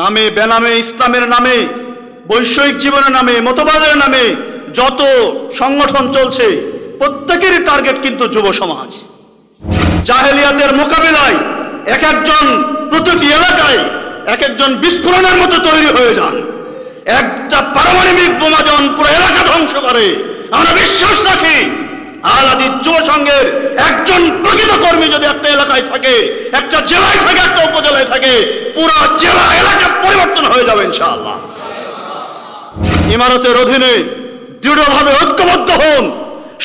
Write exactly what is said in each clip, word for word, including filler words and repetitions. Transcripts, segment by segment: नामे बेनामे इस्लामेर नामे वैषयिक जीवनेर नामे मतवादेर नामे যত সংগঠন চলছে প্রত্যেকের টার্গেট কিন্তু যুব সমাজ। জাহেলিয়াতের মোকাবেলায় এক একজন প্রতিটি এলাকায় এক একজন বিস্ফোরণের মতো তৈরি হয়ে যান। একটা পারমাণবিক বোমা যখন পুরো এলাকা ধ্বংস করে, আমরা বিশ্বাস রাখি আল আদি যুব সংঘের একজন প্রকৃত কর্মী যদি একটা এলাকায় থাকে, একটা জেলায় থাকে, একটা উপজেলায় থাকে, পুরো জেলা এলাকা পরিবর্তন হয়ে যাবে ইনশাআল্লাহ। ইমারতের অধীনে দৃঢ়ভাবে ঐক্যবদ্ধ হন,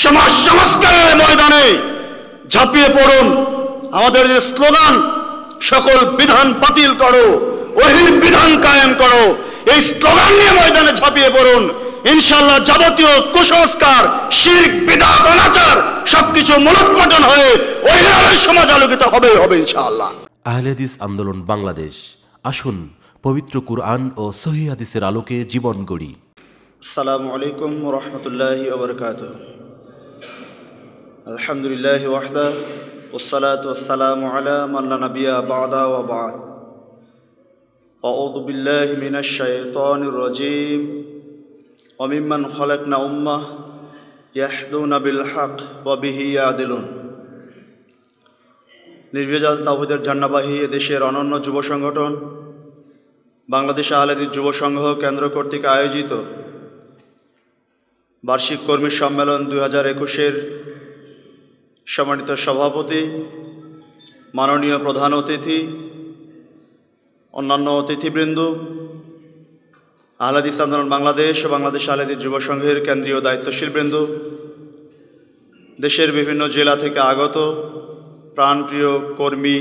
সমাজ সংস্কারের ময়দানে ঝাঁপিয়ে পড়ুন। আমাদের যে স্লোগান সকল বিধান বাতিল করো, ওহির বিধান কায়েম করো, এই স্লোগান নিয়ে ময়দানে ঝাঁপিয়ে পড়ুন ইনশাআল্লাহ। যাবতীয় কুসংস্কার, শিরক, বিদআত, অনাচার সবকিছু মূলোৎপাটন হয়ে ওহির আলোয় সমাজ আলোকিত হবে হবে ইনশাআল্লাহ। আহলে হাদিস আন্দোলন বাংলাদেশ, আসুন পবিত্র কুরআন ও সহিহ হাদিসের আলোকে জীবন গড়ি। আসসালামু আলাইকুম ওয়া রাহমাতুল্লাহি ওয়া বারাকাতুহু। আলহামদুলিল্লাহি ওয়াহদা ওয়াসসালাতু ওয়াসসালামু আলা মান লা নাবিয়্যা বা'দা ওয়া বা'দ। আউযু বিল্লাহি মিনাশ শাইতানির রাজীম। ওয়া মিম্মান খালাকনা উম্মাহ ইয়াহদুনা বিল হক ওয়া বিহি ইয়াদিলুন। নির্ভেজাল তাওহীদের ঝান্ডাবাহী দেশের অনন্য যুব সংগঠন বাংলাদেশ আহলে হাদিস যুব সংঘ কেন্দ্র কর্তৃক আয়োজিত বার্ষিক কর্মী সম্মেলন দুই হাজার একুশের সম্মানিত সভাপতি, মাননীয় প্রধান অতিথি, অন্যান্য অতিথিবৃন্দ, আহলে হাদিস আন্দোলন বাংলাদেশ ও বাংলাদেশ আহলে হাদিস যুব সংঘের কেন্দ্রীয় দায়িত্বশীলবৃন্দ, দেশের বিভিন্ন জেলা থেকে আগত প্রাণপ্রিয় কর্মী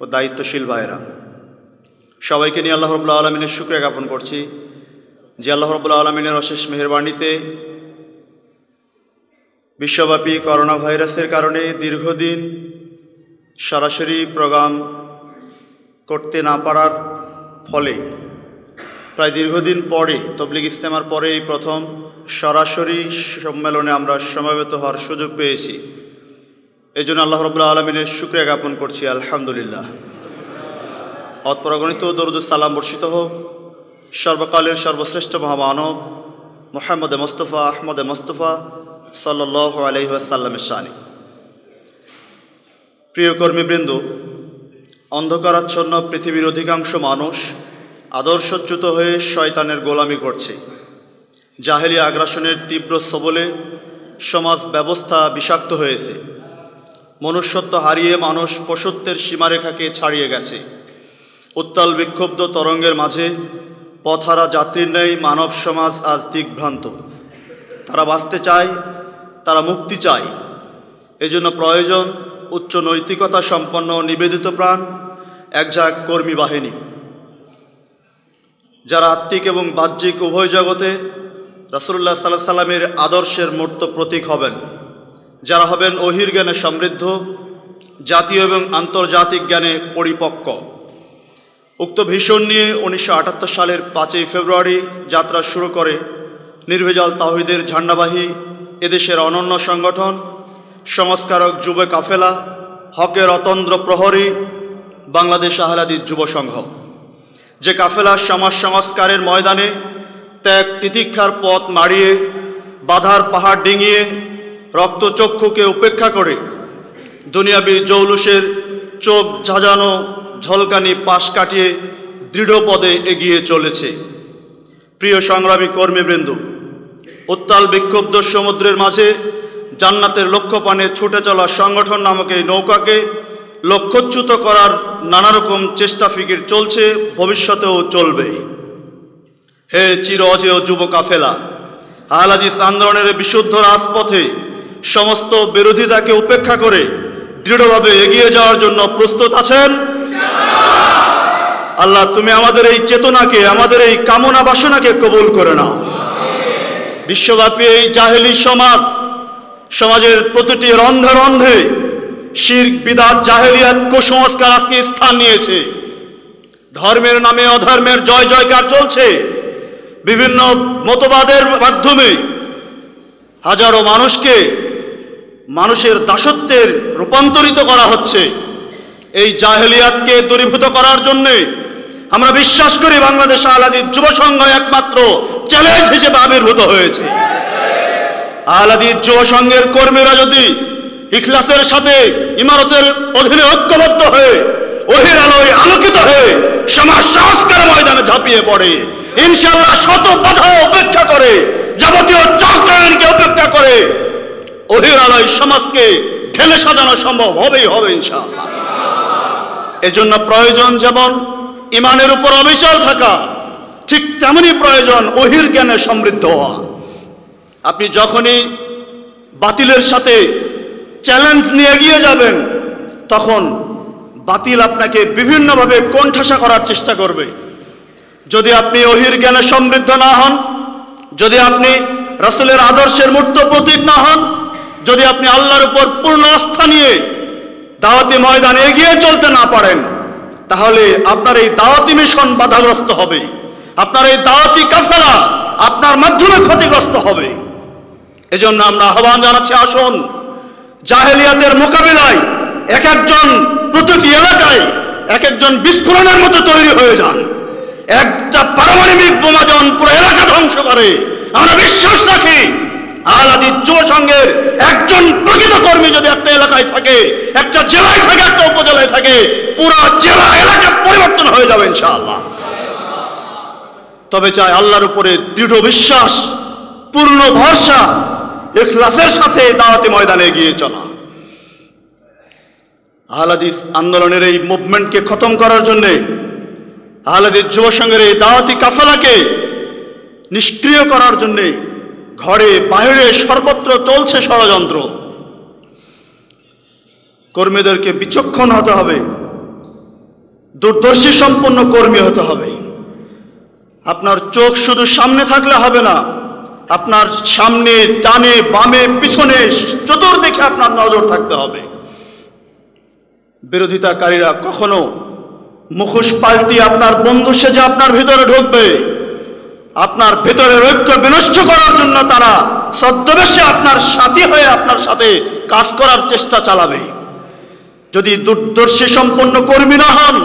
ও দায়িত্বশীল ভাইরা, সবাইকে নিয়ে আল্লাহ রাব্বুল আলামিনের শুকরিয়া জ্ঞাপন করছি যে আল্লাহ রাব্বুল আলামিনের অশেষ মেহেরবানিতে বিশ্বব্যাপী করোনা ভাইরাসের কারণে দীর্ঘদিন সরাসরি প্রোগ্রাম করতে না পারার ফলে প্রায় দীর্ঘদিন পরে তবলিগ ইজতেমার পরে এই প্রথম সরাসরি সম্মেলনে আমরা সমবেত হওয়ার সুযোগ পেয়েছি। এই জন্য আল্লাহ রাব্বুল আলামিনের শুকরিয়া জ্ঞাপন করছি, আলহামদুলিল্লাহ। অতঃপরগণিত দরুদ ও সালাম বর্ষিত হোক সর্বকালের সর্বশ্রেষ্ঠ মহামানব মুহাম্মদ মুস্তাফা আহমদ মুস্তাফা সাল্লাল্লাহু আলাইহি ওয়াসাল্লামের শানে। প্রিয় কর্মীবৃন্দ, অন্ধকারাচ্ছন্ন পৃথিবীর অধিকাংশ মানুষ আদর্শচ্যুত হয়ে শয়তানের গোলামি করছে। জাহেলি আগ্রাসনের তীব্র সবলে সমাজ ব্যবস্থা বিষাক্ত হয়েছে। মনুষ্যত্ব হারিয়ে মানুষ পশুত্বের সীমারেখাকে ছাড়িয়ে গেছে। উত্তাল বিক্ষুব্ধ তরঙ্গের মাঝে পথহারা যাত্রীর ন্যায় মানব সমাজ আজ দিকভ্রান্ত। তারা বাঁচতে চায়, তারা মুক্তি চায়। এজন্য প্রয়োজন উচ্চ নৈতিকতা সম্পন্ন নিবেদিত প্রাণ একঝাঁক কর্মী বাহিনী, যারা আত্মিক এবং বাহ্যিক উভয় জগতে রাসূলুল্লাহ সাল্লাল্লাহু আলাইহি সাল্লামের আদর্শের মূর্ত প্রতীক হবেন, যারা হবেন ওহীর জ্ঞানে সমৃদ্ধ, জাতীয় এবং আন্তর্জাতিক জ্ঞানে পরিপক্ক। উক্ত ভিশন নিয়ে উনিশশো আটাত্তর সালের পাঁচই ফেব্রুয়ারি যাত্রা শুরু করে নির্ভেজাল তাওহীদের ঝান্ডাবাহী এদেশের অনন্য সংগঠন, সংস্কারক যুব কাফেলা, হকের অতন্দ্র প্রহরী বাংলাদেশ আহলে হাদিস যুব সংঘ, যে কাফেলা সমাজ সংস্কারের ময়দানে ত্যাগ তিতিক্ষার পথ মাড়িয়ে, বাধার পাহাড় ডিঙিয়ে, রক্তচক্ষুকে উপেক্ষা করে দুনিয়াবী জৌলুসের চোখ ঝাঁঝানো ঝলকানি পাশ কাটিয়ে দৃঢ় পদে এগিয়ে চলেছে। প্রিয় সংগ্রামী কর্মীবৃন্দ, উত্তাল বিক্ষুব্ধ সমুদ্রের মাঝে জান্নাতের লক্ষ্যপানে ছুটে চলা সংগঠন নামক এই নৌকাকে লক্ষ্যচ্যুত করার নানারকম চেষ্টা ফিকির চলছে, ভবিষ্যতেও চলবে। হে চির অজেয় যুব কাফেলা, আহলে হাদিস আন্দোলনের বিশুদ্ধ রাজপথে সমস্ত বিরোধিতাকে উপেক্ষা করে দৃঢ়ভাবে এগিয়ে যাওয়ার জন্য প্রস্তুত আছেন? আল্লাহ, তুমি আমাদের এই চেতনাকে, আমাদের এই কামনা বাসনাকে কবুল করে নাও। বিশ্বব্যাপী এই জাহেলি সমাজ, সমাজের প্রতিটি রন্ধে রন্ধে শিরক, বিদআত, জাহেলিয়াত, কুসংস্কার আজকে স্থান নিয়েছে। ধর্মের নামে অধর্মের জয় জয়কার চলছে। বিভিন্ন মতবাদের মাধ্যমে হাজারো মানুষকে মানুষের দাসত্বের রূপান্তরিত করা হচ্ছে। এই জাহেলিয়াতকে দূরীভূত করার জন্যে আমরা বিশ্বাস করি বাংলাদেশ আহলাদী যুব সংঘ একমাত্র চ্যালেঞ্জ হিসেবে আবির্ভূত হয়েছে। আহলাদী যুব সংঘের কর্মীরা যদি ইখলাসের সাথে ইমারতের অধীনে ঐক্যবদ্ধ হয়ে ওহির আলোয় আলোকিত হয়ে সমাজ সংস্কার ময়দানে ঝাঁপিয়ে পড়ে ইনশাআল্লাহ শত বাধা উপেক্ষা করে যাবতীয় চক্রায়নকে উপেক্ষা করে ওহির আলোয় সমাজকে ঢেলে সাজানো সম্ভব হবেই হবে ইনশাআল্লাহ। এজন্য প্রয়োজন যেমন ইমানের উপর অবিচল থাকা, ঠিক তেমনি প্রয়োজন ওহির জ্ঞানে সমৃদ্ধ হওয়া। আপনি যখনই বাতিলের সাথে চ্যালেঞ্জ নিয়ে এগিয়ে যাবেন তখন বাতিল আপনাকে বিভিন্নভাবে কোণঠাসা করার চেষ্টা করবে। যদি আপনি ওহির জ্ঞানে সমৃদ্ধ না হন, যদি আপনি রাসূলের আদর্শের মূর্ত প্রতীক না হন, যদি আপনি আল্লাহর উপর পূর্ণ আস্থা নিয়ে দাওয়াতি ময়দানে এগিয়ে চলতে না পারেন, তাহলে আপনার এই দাওয়াতি মিশন বাধাগ্রস্ত হবে, আপনার এই দাওয়াতি কাফেলা আপনার মাধ্যমে ক্ষতিগ্রস্ত হবে। এজন্য আমরা আহ্বান জানাচ্ছি, আসুন জাহেলিয়াতের মোকাবিলায় এক একজন প্রতিটি এলাকায় এক একজন বিস্ফোরণের মতো তৈরি হয়ে যান। একটা পারমাণবিক বোমা যেমন পুরো এলাকা ধ্বংস করে, আমরা বিশ্বাস রাখি আহলাদী যুব সংঘের একজন প্রকৃত কর্মী যদি একটা এলাকায় থাকে, একটা জেলায় থাকে, একটা উপজেলায় থাকে, পুরো জেলা এলাকা পরিবর্তন হয়ে যাবে ইনশাআল্লাহ। তবে চাই আল্লাহর উপরে দৃঢ় বিশ্বাস, পূর্ণ ভরসা, ইখলাসের সাথে দাওয়াতি ময়দানে এগিয়ে চলা। আহলাদী আন্দোলনের এই মুভমেন্টকে খতম করার জন্যে, আহলাদী যুব সংঘের এই দাওয়াতি কাফেলাকে নিষ্ক্রিয় করার জন্যে ঘরে বাইরে সর্বত্র চলছে ষড়যন্ত্র। কর্মীদেরকে বিচক্ষণ হতে হবে, দূরদর্শী সম্পন্ন কর্মী হতে হবে। আপনার চোখ শুধু সামনে থাকলে হবে না, আপনার সামনে, ডানে, বামে, পিছনে, চতুর্দিকে আপনার নজর থাকতে হবে। বিরোধিতাকারীরা কখনো মুখোশ পাল্টি আপনার বন্ধু সেজে আপনার ভিতরে ঢুকবে, আপনার ভেতরের ঐক্য বিনষ্ট করার জন্য তারা সদ্যবেশে আপনার সাথী হয়ে আপনার সাথে কাজ করার চেষ্টা চালাবে। যদি দূরদর্শী সম্পন্ন কর্মী না হন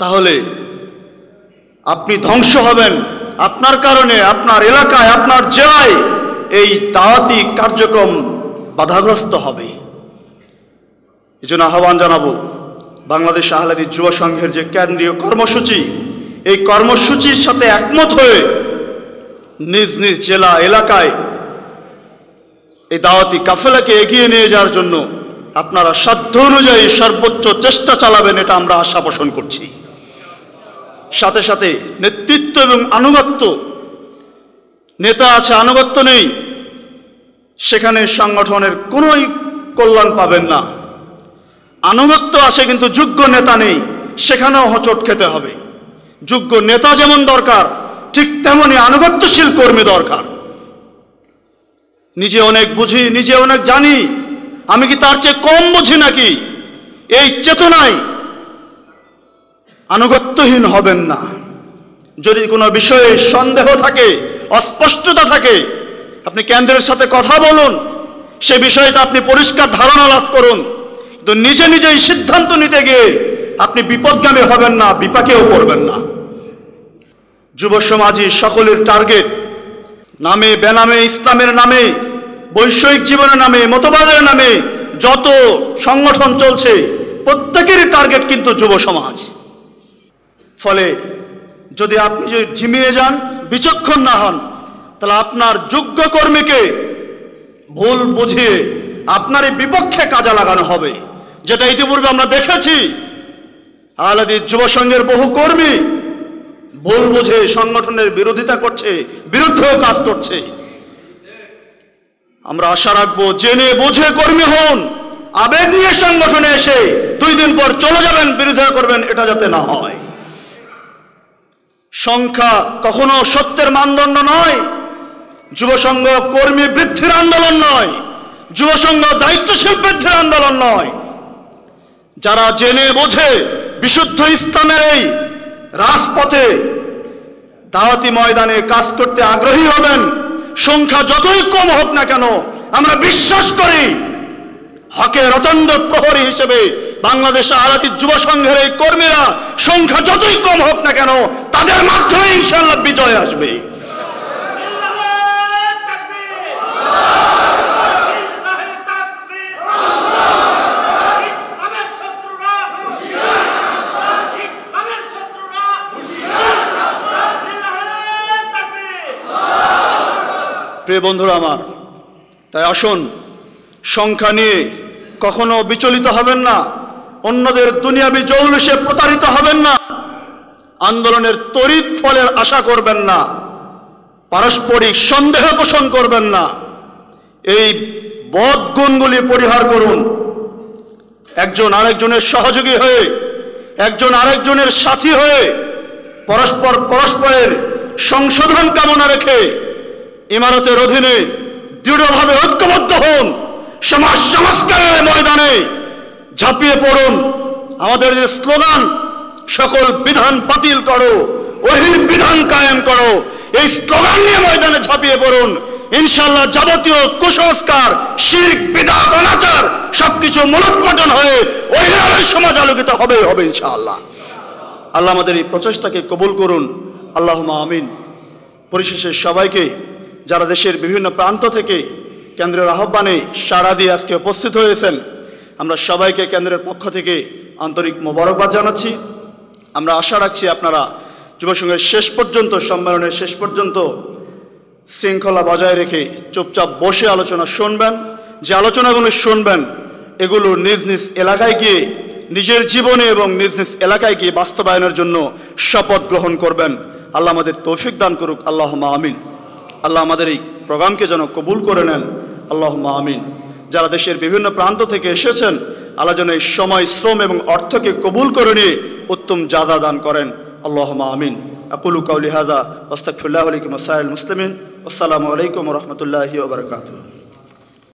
তাহলে আপনি ধ্বংস হবেন। আপনার কারণে আপনার এলাকায়, আপনার জেলায় এই দাওয়াতি কার্যক্রম বাধাগ্রস্ত হবে। এই জন্য আহ্বান জানাবো, বাংলাদেশ আহলাদী যুব সংঘের যে কেন্দ্রীয় কর্মসূচি, এই কর্মসূচির সাথে একমত হয়ে নিজ নিজ জেলা এলাকায় এই দাওয়াতি কাফেলাকে এগিয়ে নিয়ে যাওয়ার জন্য আপনারা সাধ্য অনুযায়ী সর্বোচ্চ চেষ্টা চালাবেন, এটা আমরা আশা পোষণ করছি। সাথে সাথে নেতৃত্ব এবং আনুগত্য, নেতা আছে আনুগত্য নেই, সেখানে সংগঠনের কোনোই কল্যাণ পাবেন না। আনুগত্য আছে কিন্তু যোগ্য নেতা নেই, সেখানেও হোঁচট খেতে হবে। যোগ্য নেতা যেমন দরকার, ঠিক তেমনি আনুগত্যশীল কর্মী দরকার। নিজে অনেক বুঝি, নিজে অনেক জানি, আমি কি তার চেয়ে কম বুঝি নাকি? এই চেতনায় আনুগত্যহীন হবেন না। যদি কোনো বিষয়ে সন্দেহ থাকে, অস্পষ্টতা থাকে, আপনি কেন্দ্রের সাথে কথা বলুন, সে বিষয়টা আপনি পরিষ্কার ধারণা লাভ করুন। কিন্তু নিজে নিজেই সিদ্ধান্ত নিতে গিয়ে আপনি বিপদগামী হবেন না, বিপাকেও পড়বেন না। যুব সমাজই সকলের টার্গেট। নামে, বেনামে, ইসলামের নামে, বৈষয়িক জীবনের নামে, মতবাদের নামে যত সংগঠন চলছে প্রত্যেকেরই টার্গেট কিন্তু যুব সমাজ। ফলে যদি আপনি যদি ঝিমিয়ে যান, বিচক্ষণ না হন, তাহলে আপনার যোগ্য কর্মীকে ভুল বুঝিয়ে আপনার এই বিপক্ষে কাজে লাগানো হবে, যেটা ইতিপূর্বে আমরা দেখেছি। আহলাদী যুব সংঘের বহু কর্মী ভুল বুঝে সংগঠনের বিরোধিতা করছে, বিরুদ্ধেও কাজ করছে। আমরা আশা রাখবো, জেনে বুঝে কর্মী হন। আবেগ নিয়ে সংগঠনে এসে দুই দিন পর চলে যাবেন, বিরোধিতা করবেন, এটা যাতে না হয়। সংখ্যা কখনো সত্যের মানদণ্ড নয়, যুব সংঘ কর্মী বৃদ্ধির আন্দোলন নয়, যুব সংঘ দায়িত্বশীল বৃদ্ধির আন্দোলন নয়। যারা জেনে বোঝে বিশুদ্ধ ইসলামের এই রাজপথে দাওয়াতি ময়দানে কাজ করতে আগ্রহী হবেন, সংখ্যা যতই কম হোক না কেন, আমরা বিশ্বাস করি হকের অতন্দ প্রহরী হিসেবে বাংলাদেশ আজাতি যুব সংঘের এই কর্মীরা সংখ্যা যতই কম হোক না কেন তাদের মাধ্যমে ইনশাআল্লাহ বিজয় আসবে। প্রিয় বন্ধুরা আমার, তাই আসুন সংখ্যা নিয়ে কখনো বিচলিত হবেন না, অন্যদের দুনিয়াবি জৌলুসে প্রতারিত হবেন না, আন্দোলনের তড়িৎ ফলের আশা করবেন না, পারস্পরিক সন্দেহ পোষণ করবেন না। এই বদগুণগুলি পরিহার করুন। একজন আরেকজনের সহযোগী হয়ে, একজন আরেকজনের সাথী হয়ে, পরস্পর পরস্পরের সংশোধন কামনা রেখে ইমারতের অধীনে দৃঢ়ভাবে ঐক্যবদ্ধ হন, সমাজ সংস্কারের ময়দানে ঝাঁপিয়ে পড়ুন। আমাদের যে স্লোগান, সকল বিধান বাতিল করো, ওহির বিধান কায়েম করো, এই স্লোগান নিয়ে ময়দানে ঝাঁপিয়ে পড়ুন। ইনশাআল্লাহ যাবতীয় কুসংস্কার, শিরক, বিদআত, অনাচার সবকিছু মূলোৎপাটন হয়ে ওহির সমাজ আলোকিত হবে হবে ইনশাআল্লাহ। আল্লাহ আমাদের এই প্রচেষ্টাকে কবুল করুন, আল্লাহুম্মা আমিন। পরিশেষে সবাইকে, যারা দেশের বিভিন্ন প্রান্ত থেকে কেন্দ্রের আহ্বানে সাড়া দিয়ে আজকে উপস্থিত হয়েছেন, আমরা সবাইকে কেন্দ্রের পক্ষ থেকে আন্তরিক মোবারকবাদ জানাচ্ছি। আমরা আশা রাখছি আপনারা যুবসংঘের শেষ পর্যন্ত, সম্মেলনের শেষ পর্যন্ত শৃঙ্খলা বজায় রেখে চুপচাপ বসে আলোচনা শুনবেন। যে আলোচনাগুলো শুনবেন এগুলো নিজ নিজ এলাকায় গিয়ে, নিজের জীবনে এবং নিজ নিজ এলাকায় গিয়ে বাস্তবায়নের জন্য শপথ গ্রহণ করবেন। আল্লাহ আমাদের তৌফিক দান করুক, আল্লাহুম্মা আমিন। আল্লাহ আমাদের এই প্রোগ্রামকে যেন কবুল করে নেন, আল্লাহুম্মা আমিন। যারা দেশের বিভিন্ন প্রান্ত থেকে এসেছেন, আল্লাহ যেন এই সময়, শ্রম এবং অর্থকে কবুল করে নিয়ে উত্তম জাযা দান করেন, আল্লাহুম্মা আমিন। আকুলু কাউলি হাযা ওয়াস্তাগফিরুল্লাহ লাকুম ওয়া লিসাইরিল মুসলিমিন। আসসালামু আলাইকুম ওয়া রাহমাতুল্লাহি ওয়া বারাকাতুহু।